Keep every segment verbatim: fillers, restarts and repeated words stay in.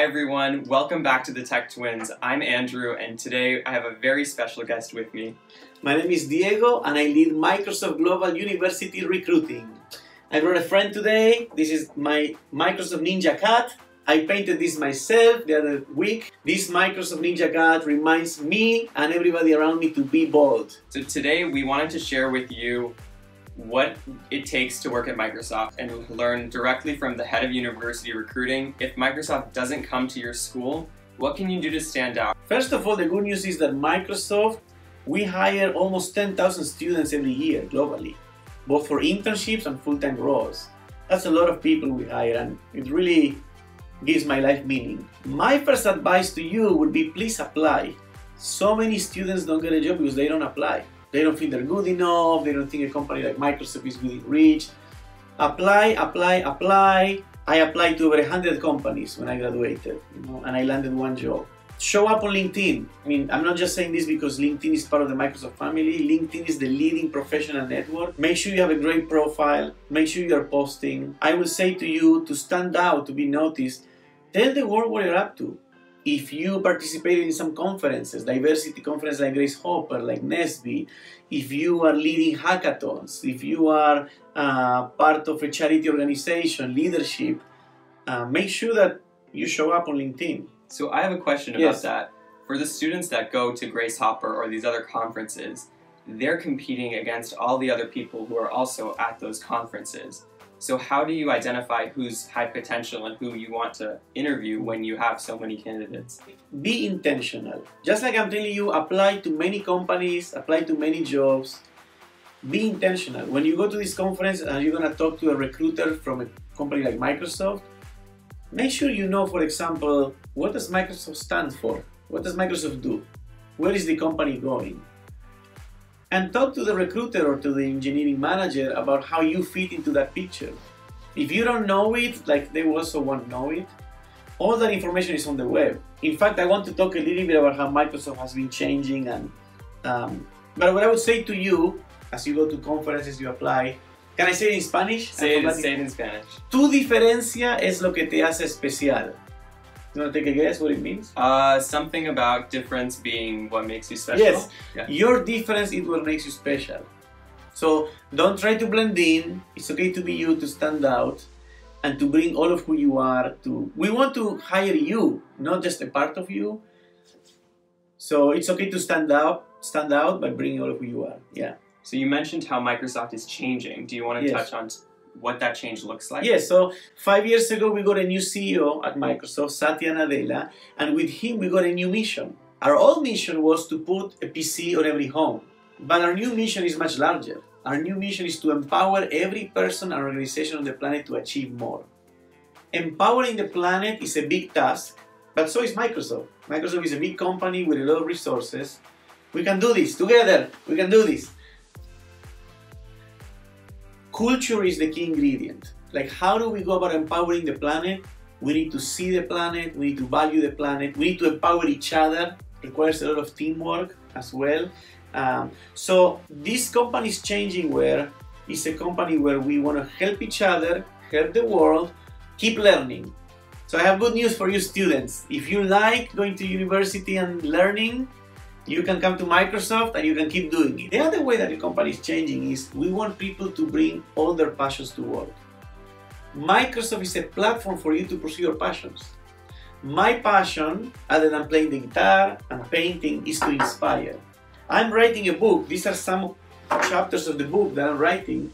Hi everyone, welcome back to the Tech Twins. I'm Andrew and today I have a very special guest with me. My name is Diego and I lead Microsoft Global University Recruiting. I brought a friend today. This is my Microsoft Ninja Cat. I painted this myself the other week. This Microsoft Ninja Cat reminds me and everybody around me to be bold. So today we wanted to share with you what it takes to work at Microsoft and learn directly from the head of university recruiting. If Microsoft doesn't come to your school, what can you do to stand out? First of all, the good news is that Microsoft, we hire almost ten thousand students every year globally, both for internships and full-time roles. That's a lot of people we hire and it really gives my life meaning. My first advice to you would be please apply. So many students don't get a job because they don't apply. They don't think they're good enough, they don't think a company like Microsoft is within reach. Apply, apply, apply. I applied to over one hundred companies when I graduated, you know, and I landed one job. Show up on LinkedIn. I mean, I'm not just saying this because LinkedIn is part of the Microsoft family. LinkedIn is the leading professional network. Make sure you have a great profile. Make sure you're posting. I will say to you, to stand out, to be noticed, tell the world what you're up to. If you participated in some conferences, diversity conferences like Grace Hopper, like N S B E, if you are leading hackathons, if you are uh, part of a charity organization, leadership, uh, make sure that you show up on LinkedIn. So I have a question about yes. that. For the students that go to Grace Hopper or these other conferences, they're competing against all the other people who are also at those conferences. So how do you identify who's high potential and who you want to interview when you have so many candidates? Be intentional. Just like I'm telling you, apply to many companies, apply to many jobs. Be intentional. When you go to this conference and you're gonna talk to a recruiter from a company like Microsoft, make sure you know, for example, what does Microsoft stand for? What does Microsoft do? Where is the company going? And talk to the recruiter or to the engineering manager about how you fit into that picture. If you don't know it, like they also won't know it, all that information is on the web. In fact, I want to talk a little bit about how Microsoft has been changing. And um, but what I would say to you, as you go to conferences, you apply. Can I say it in Spanish? Say it, say it in Spanish. Tu diferencia es lo que te hace especial. You want to take a guess what it means? Uh, something about difference being what makes you special. Yes, yeah. Your difference is what makes you special. So don't try to blend in. It's okay to be you, to stand out, and to bring all of who you are. To we want to hire you, not just a part of you. So it's okay to stand out, stand out by bringing all of who you are. Yeah. So you mentioned how Microsoft is changing. Do you want to yes. touch on what that change looks like? Yes, so five years ago we got a new C E O at Microsoft, Satya Nadella, and with him we got a new mission. Our old mission was to put a P C on every home, but our new mission is much larger. Our new mission is to empower every person and organization on the planet to achieve more. Empowering the planet is a big task, but so is Microsoft. Microsoft is a big company with a lot of resources. We can do this together, we can do this. Culture is the key ingredient. Like, how do we go about empowering the planet? We need to see the planet, we need to value the planet, we need to empower each other. It requires a lot of teamwork as well. Um, so this company is changing where it's a company where we want to help each other, help the world, keep learning. So I have good news for you students. If you like going to university and learning, you can come to Microsoft and you can keep doing it. The other way that the company is changing is we want people to bring all their passions to work. Microsoft is a platform for you to pursue your passions. My passion, other than playing the guitar and painting, is to inspire. I'm writing a book. These are some chapters of the book that I'm writing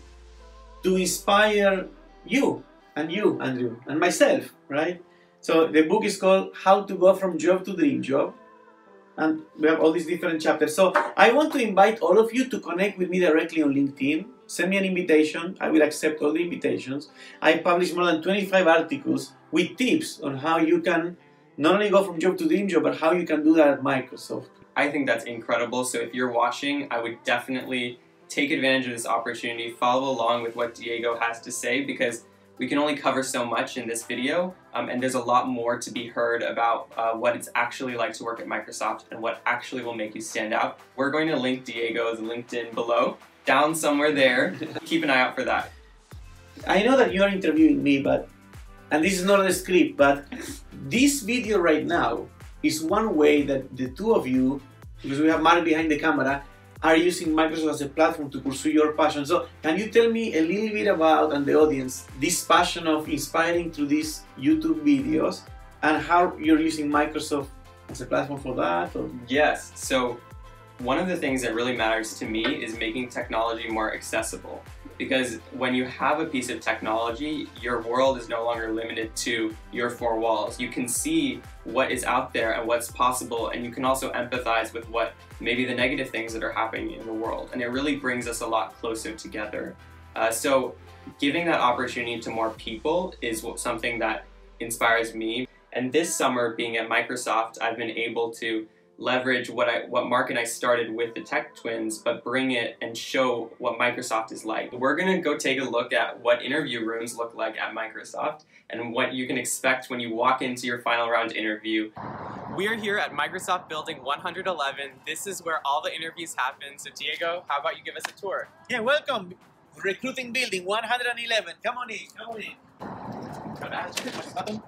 to inspire you and you, Andrew, and myself, right? So the book is called How to Go From Job to Dream Job. And we have all these different chapters. So I want to invite all of you to connect with me directly on LinkedIn. Send me an invitation. I will accept all the invitations. I publish more than twenty-five articles with tips on how you can not only go from job to dream job, but how you can do that at Microsoft. I think that's incredible. So if you're watching, I would definitely take advantage of this opportunity. Follow along with what Diego has to say, because we can only cover so much in this video, um, and there's a lot more to be heard about uh, what it's actually like to work at Microsoft and what actually will make you stand out. We're going to link Diego's LinkedIn below, down somewhere there. Keep an eye out for that. I know that you're interviewing me, but and this is not a script, but this video right now is one way that the two of you, because we have Mark behind the camera, are using Microsoft as a platform to pursue your passion. So can you tell me a little bit about, and the audience, this passion of inspiring through these YouTube videos and how you're using Microsoft as a platform for that? Or? Yes. So one of the things that really matters to me is making technology more accessible, because when you have a piece of technology, your world is no longer limited to your four walls. You can see what is out there and what's possible, and you can also empathize with what maybe the negative things that are happening in the world, and it really brings us a lot closer together. Uh, so giving that opportunity to more people is what, something that inspires me. And this summer, being at Microsoft, I've been able to leverage what I, what Mark and I started with the Tech Twins, but bring it and show what Microsoft is like. We're going to go take a look at what interview rooms look like at Microsoft and what you can expect when you walk into your final round interview. We are here at Microsoft Building one hundred eleven. This is where all the interviews happen. So Diego, how about you give us a tour? Yeah, welcome. Recruiting Building one hundred eleven. Come on in. Come on in. Come on in.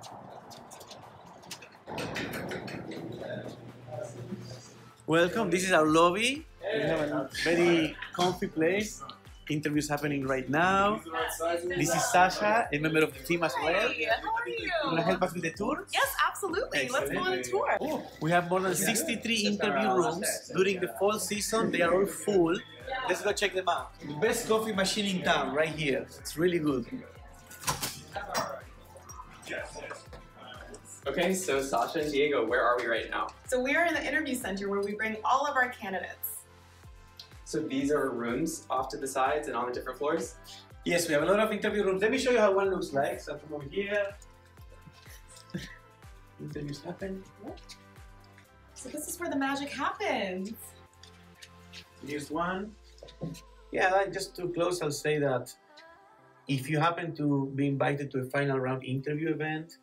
Welcome, this is our lobby. We have a very comfy place. Interviews happening right now. This is Sasha, a member of the team as well. Hey, how are you? You want to help us with the tour? Yes, absolutely. Excellent. Let's go on a tour. Oh, we have more than sixty-three interview rooms during the fall season. They are all full. Let's go check them out. The best coffee machine in town right here. It's really good. Okay, so Sasha and Diego, where are we right now? So we are in the interview center where we bring all of our candidates. So these are rooms off to the sides and on the different floors? Yes, we have a lot of interview rooms. Let me show you how one looks like. So from over here, interviews happen. So this is where the magic happens. Here's one. Yeah, just to close, I'll say that if you happen to be invited to a final round interview event,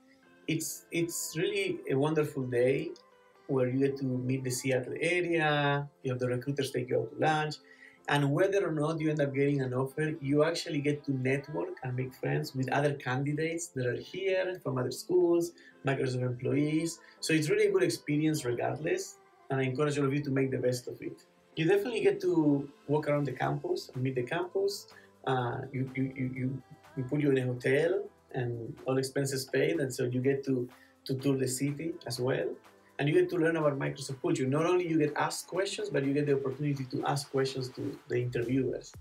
It's, it's really a wonderful day where you get to meet the Seattle area, you have the recruiters take you out to lunch, and whether or not you end up getting an offer, you actually get to network and make friends with other candidates that are here from other schools, Microsoft employees. So it's really a good experience regardless, and I encourage all of you to make the best of it. You definitely get to walk around the campus and meet the campus. Uh, you, you, you, you, you put you in a hotel, and all expenses paid, and so you get to, to tour the city as well. And you get to learn about Microsoft culture. Not only you get asked questions, but you get the opportunity to ask questions to the interviewers.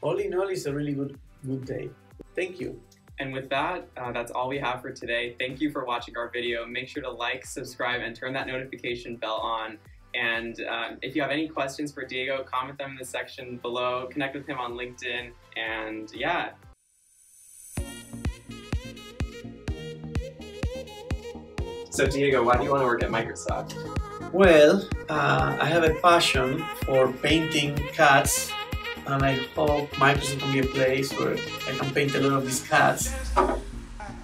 All in all, it's a really good, good day. Thank you. And with that, uh, that's all we have for today. Thank you for watching our video. Make sure to like, subscribe, and turn that notification bell on. And um, if you have any questions for Diego, comment them in the section below, connect with him on LinkedIn, and yeah. So Diego, why do you want to work at Microsoft? Well, uh, I have a passion for painting cats, and I hope Microsoft can be a place where I can paint a lot of these cats.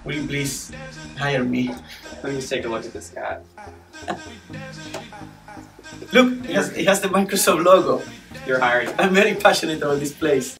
Will you please hire me? Let me just take a look at this cat. Look, it has, it has the Microsoft logo. You're hired. I'm very passionate about this place.